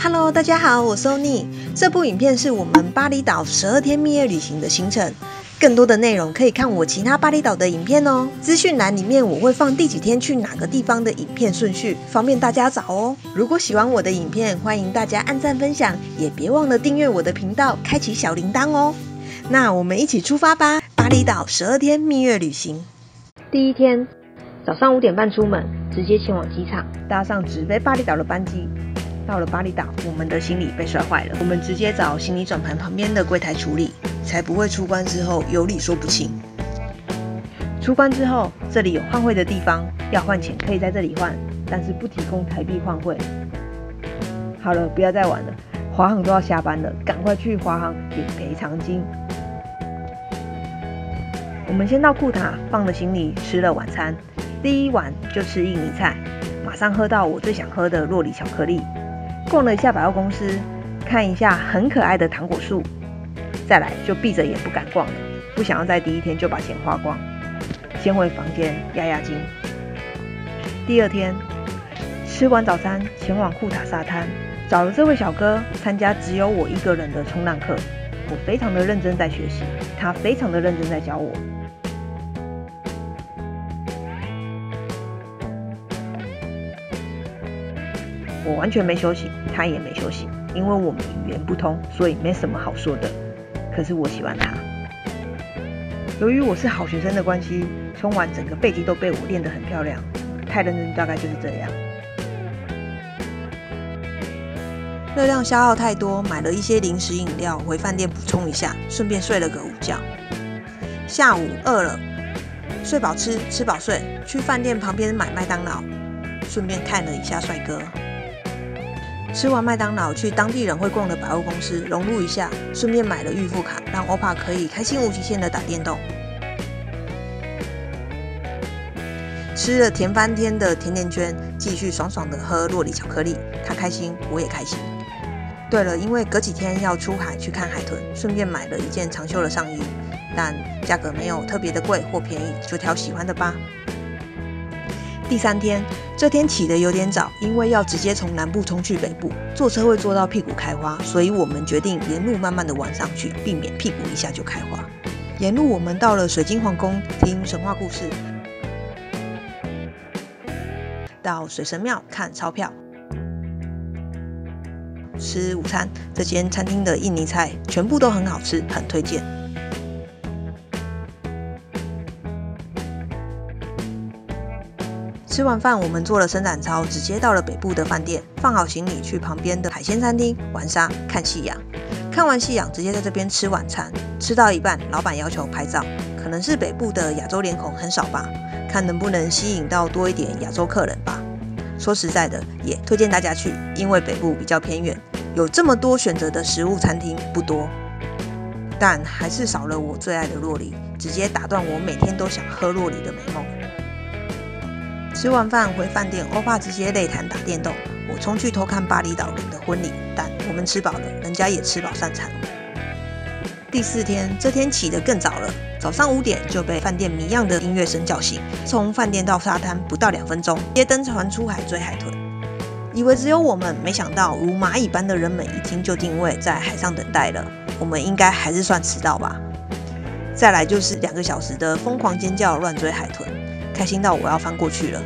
Hello， 大家好，我是 Sony。这部影片是我们巴厘岛12天蜜月旅行的行程，更多的内容可以看我其他巴厘岛的影片哦。资讯栏里面我会放第几天去哪个地方的影片顺序，方便大家找哦。如果喜欢我的影片，欢迎大家按赞分享，也别忘了订阅我的频道，开启小铃铛哦。那我们一起出发吧，巴厘岛12天蜜月旅行。第一天。 早上5点半出门，直接前往机场，搭上直飞巴厘岛的班机。到了巴厘岛，我们的行李被摔坏了，我们直接找行李转盘旁边的柜台处理，才不会出关之后有理说不清。出关之后，这里有换汇的地方，要换钱可以在这里换，但是不提供台币换汇。好了，不要再玩了，华航都要下班了，赶快去华航领赔偿金。我们先到库塔放了行李，吃了晚餐。 第一碗就吃印尼菜，马上喝到我最想喝的酪梨巧克力。逛了一下百货公司，看一下很可爱的糖果树，再来就闭着眼不敢逛了，不想要在第一天就把钱花光，先回房间压压惊。第二天吃完早餐，前往库塔沙滩，找了这位小哥参加只有我一个人的冲浪课，我非常的认真在学习，他非常的认真在教我。 我完全没休息，他也没休息，因为我们语言不通，所以没什么好说的。可是我喜欢他。由于我是好学生的关系，冲完整个背肌都被我练得很漂亮，太认真大概就是这样。热量消耗太多，买了一些零食饮料回饭店补充一下，顺便睡了个午觉。下午饿了，睡饱吃，吃饱睡，去饭店旁边买麦当劳，顺便看了一下帅哥。 吃完麦当劳，去当地人会逛的百货公司融入一下，顺便买了预付卡，让欧帕可以开心无极限的打电动。吃了甜翻天的甜甜圈，继续爽爽的喝酪梨巧克力，他开心，我也开心。对了，因为隔几天要出海去看海豚，顺便买了一件长袖的上衣，但价格没有特别的贵或便宜，就挑喜欢的吧。 第三天，这天起得有点早，因为要直接从南部冲去北部，坐车会坐到屁股开花，所以我们决定沿路慢慢的玩上去，避免屁股一下就开花。沿路我们到了水晶皇宫，听神话故事，到水神庙看钞票，吃午餐。这间餐厅的印尼菜全部都很好吃，很推荐。 吃完饭，我们坐了伸展操，直接到了北部的饭店，放好行李，去旁边的海鲜餐厅玩沙、看夕阳。看完夕阳，直接在这边吃晚餐。吃到一半，老板要求拍照，可能是北部的亚洲脸孔很少吧，看能不能吸引到多一点亚洲客人吧。说实在的，也推荐大家去，因为北部比较偏远，有这么多选择的食物餐厅不多。但还是少了我最爱的酪梨，直接打断我每天都想喝酪梨的美梦。 吃完饭回饭店，欧巴直接累瘫打电动，我冲去偷看巴厘岛人的婚礼，但我们吃饱了，人家也吃饱散场。第四天，这天起得更早了，早上5点就被饭店谜样的音乐声叫醒。从饭店到沙滩不到2分钟，直接登船出海追海豚。以为只有我们，没想到如蚂蚁般的人们已经就定位在海上等待了。我们应该还是算迟到吧。再来就是2个小时的疯狂尖叫，乱追海豚。 开心到我要翻过去了，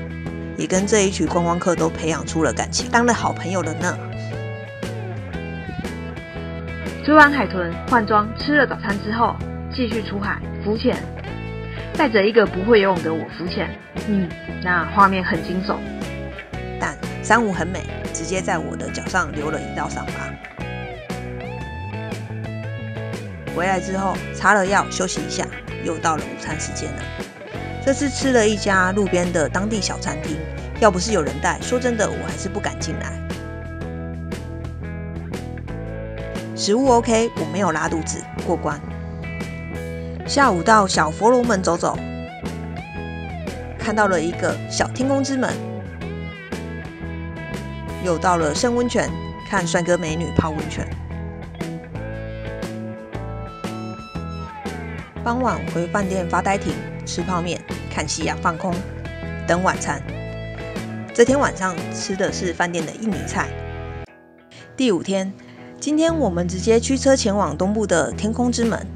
也跟这一群观光客都培养出了感情，当了好朋友了呢。追完海豚，换装，吃了早餐之后，继续出海浮潜。带着一个不会游泳的我浮潜，那画面很惊悚，但珊瑚很美，直接在我的脚上留了一道伤疤。回来之后擦了药，休息一下，又到了午餐时间了。 这次吃了一家路边的当地小餐厅，要不是有人带，说真的我还是不敢进来。食物 OK， 我没有拉肚子，过关。下午到小佛罗门走走，看到了一个小天空之门，又到了圣温泉，看帅哥美女泡温泉。 傍晚回饭店发呆亭吃泡面、看夕阳、放空，等晚餐。这天晚上吃的是饭店的印尼菜，第5天，今天我们直接驱车前往东部的天空之门，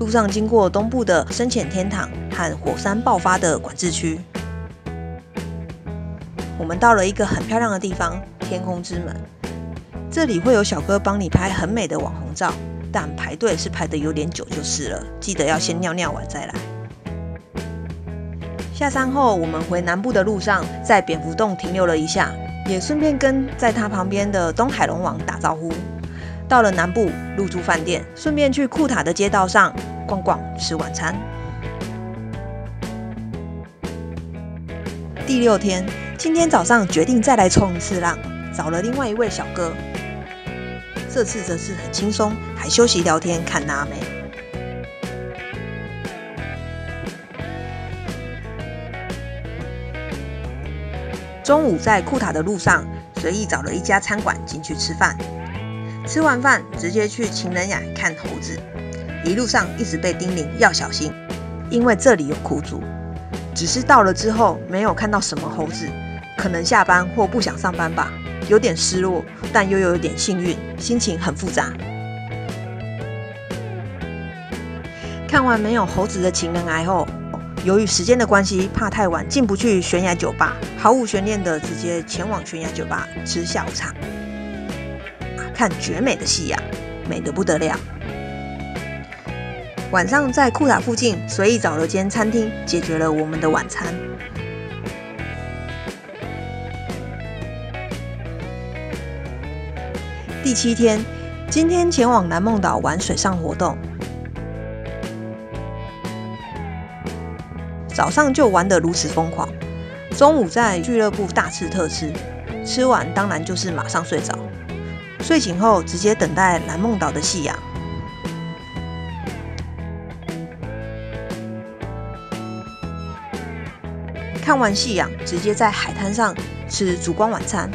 路上经过东部的深潜天堂和火山爆发的管制区。我们到了一个很漂亮的地方——天空之门，这里会有小哥帮你拍很美的网红照，但排队是排得有点久就是了，记得要先尿尿完再来。下山后，我们回南部的路上，在蝙蝠洞停留了一下，也顺便跟在他旁边的东海龙王打招呼。到了南部，入住饭店，顺便去库塔的街道上逛逛，吃晚餐。第6天，今天早上决定再来冲一次浪，找了另外一位小哥，这次则是很轻松，还休息聊天看辣妹。中午在库塔的路上，随意找了一家餐馆进去吃饭。吃完饭，直接去情人崖看猴子。一路上一直被叮咛要小心，因为这里有苦主。只是到了之后没有看到什么猴子，可能下班或不想上班吧，有点失落，但又有点幸运，心情很复杂。看完没有猴子的情人崖后，由于时间的关系，怕太晚进不去悬崖酒吧，毫无悬念的直接前往悬崖酒吧吃下午茶，看绝美的夕阳，美得不得了。晚上在库塔附近随意找了间餐厅，解决了我们的晚餐。第7天，今天前往南梦岛玩水上活动。早上就玩得如此疯狂，中午在俱乐部大吃特吃，吃完当然就是马上睡着，睡醒后直接等待南梦岛的夕阳。看完夕阳，直接在海滩上吃烛光晚餐。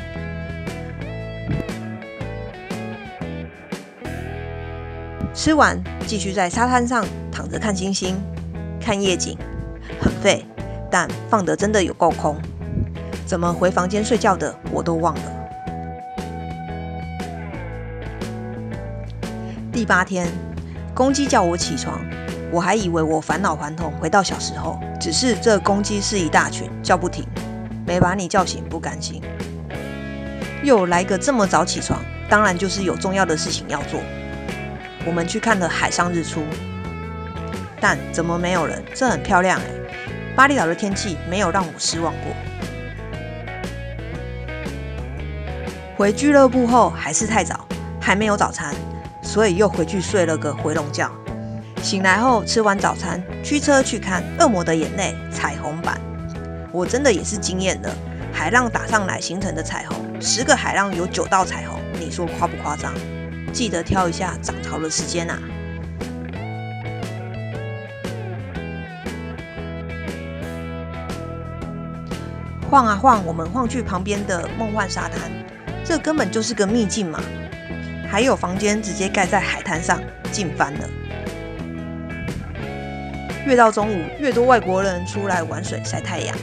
吃完继续在沙滩上躺着看星星，看夜景。很废，但放得真的有够空，怎么回房间睡觉的我都忘了。第8天，公鸡叫我起床，我还以为我返老还童回到小时候，只是这公鸡是一大群，叫不停，没把你叫醒不甘心。又来个这么早起床，当然就是有重要的事情要做。我们去看了海上日出，但怎么没有人？这很漂亮欸！巴厘岛的天气没有让我失望过。回俱乐部后还是太早，还没有早餐，所以又回去睡了个回笼觉。醒来后吃完早餐，驱车去看《恶魔的眼泪》彩虹版，我真的也是惊艳了。海浪打上来形成的彩虹，10个海浪有9道彩虹，你说夸不夸张？记得挑一下涨潮的时间啊！晃啊晃，我们晃去旁边的梦幻沙滩，这根本就是个秘境嘛！还有房间直接盖在海滩上，近翻了。越到中午，越多外国人出来玩水晒太阳。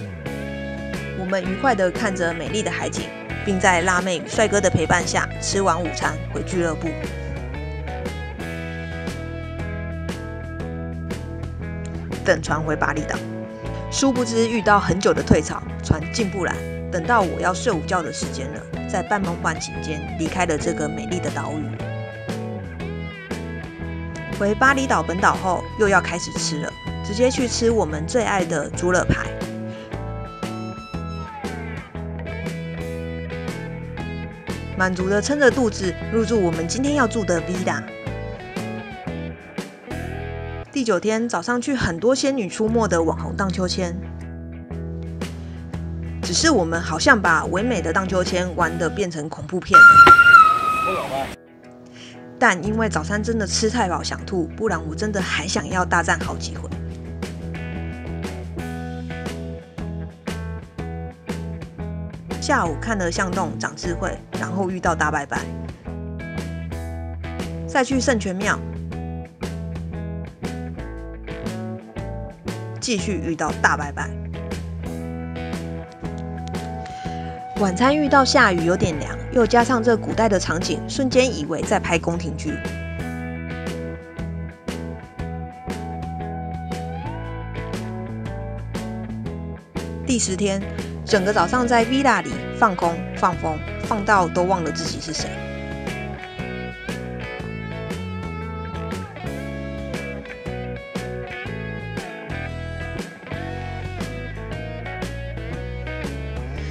我们愉快地看着美丽的海景，并在辣妹与帅哥的陪伴下吃完午餐回俱乐部。等船回巴厘岛。殊不知遇到很久的退潮，船进不来，等到我要睡午觉的时间了，在半梦半醒间离开了这个美丽的岛屿。回巴厘岛本岛后，又要开始吃了，直接去吃我们最爱的猪肋排。满足的撑着肚子入住我们今天要住的 villa。第9天早上去很多仙女出没的网红荡秋千，只是我们好像把唯美的荡秋千玩得变成恐怖片了。但因为早餐真的吃太饱想吐，不然我真的还想要大战好几回。下午看了巷洞长智慧，然后遇到大拜拜，再去圣泉庙。继续遇到大拜拜，晚餐遇到下雨有点凉，又加上这古代的场景，瞬间以为在拍宫廷剧。第10天，整个早上在 villa 里放空、放风，放到都忘了自己是谁。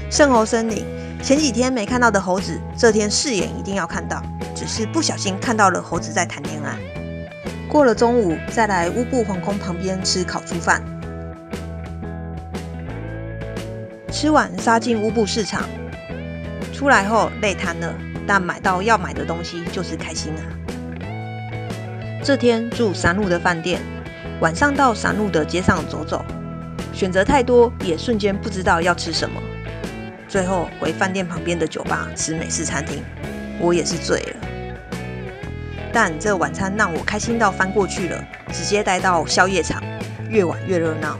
圣猴森林，前几天没看到的猴子，这天誓言一定要看到，只是不小心看到了猴子在谈恋爱。过了中午，再来乌布皇宫旁边吃烤猪饭。吃完杀进乌布市场，出来后累瘫了，但买到要买的东西就是开心啊。这天住山路的饭店，晚上到山路的街上走走，选择太多，也瞬间不知道要吃什么。最后回饭店旁边的酒吧吃美式餐厅，我也是醉了。但这晚餐让我开心到翻过去了，直接待到宵夜场，越晚越热闹。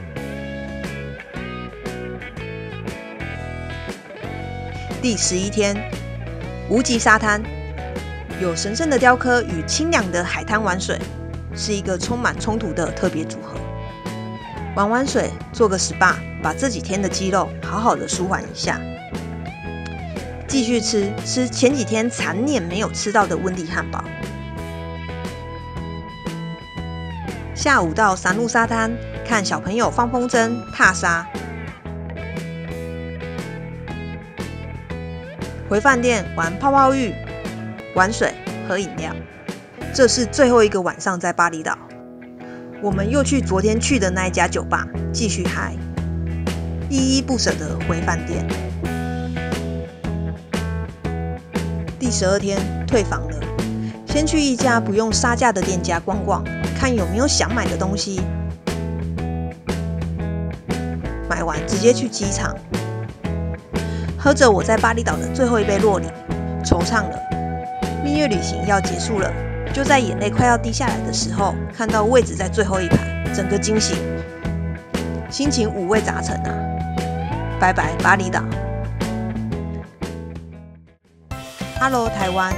第11天，无极沙滩，有神圣的雕刻与清凉的海滩玩水，是一个充满冲突的特别组合。玩玩水，做个 SPA， 把这几天的肌肉好好的舒缓一下。继续吃前几天残念没有吃到的温蒂汉堡。下午到山路沙滩看小朋友放风筝、踏沙。回饭店玩泡泡浴、玩水、喝饮料。这是最后一个晚上在巴厘岛。我们又去昨天去的那一家酒吧继续嗨，依依不舍的回饭店。第12天退房了，先去一家不用杀价的店家逛逛，看有没有想买的东西。买完直接去机场，喝着我在巴厘岛的最后一杯洛里，惆怅了，蜜月旅行要结束了。就在眼泪快要滴下来的时候，看到位置在最后一排，整个惊醒，心情五味杂陈啊！拜拜，巴厘岛。Hello， 台湾。